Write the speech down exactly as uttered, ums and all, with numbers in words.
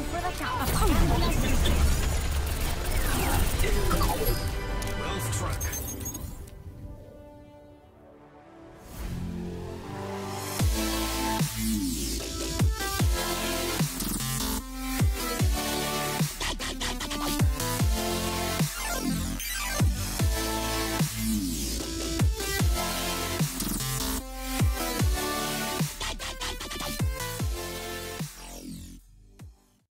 Down for the count. Well struck.